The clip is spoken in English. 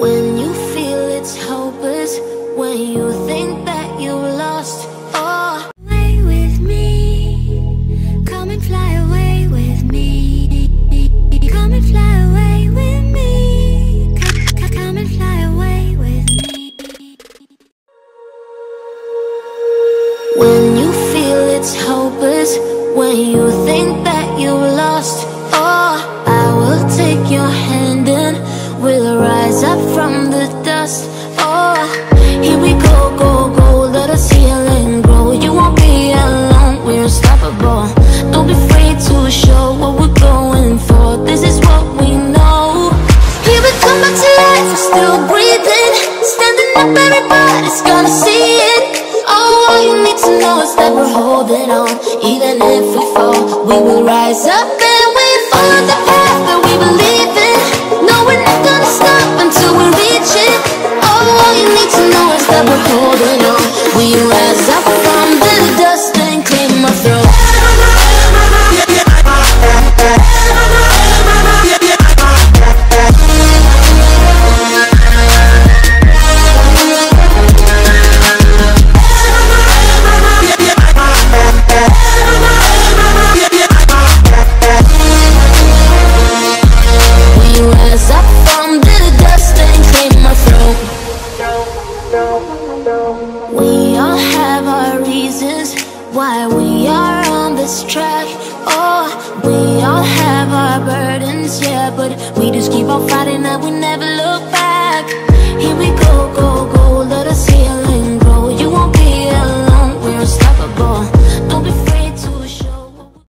When you feel it's hopeless, when you think that you lost all. Away with me, come and fly away with me. Come and fly away with me. Come and fly away with me. When you feel it's hopeless, when you think that you lost all, I will take your hand and we'll rise up from the dust. Oh, here we go, go, go. Let us heal and grow. You won't be alone, we're unstoppable. Don't be afraid to show what we're going for. This is what we know. Here we come back to life, we're still breathing. Standing up, everybody's gonna see it. Oh, all you need to know is that we're holding on. Even if we fall, we will rise up and we follow the path that we believe in. No, we're not gonna stop until we reach it. Oh, all you need to know is that we're holding on. We rise up from the dust and claim our throne. But we just keep on fighting and we never look back. Here we go, go, go.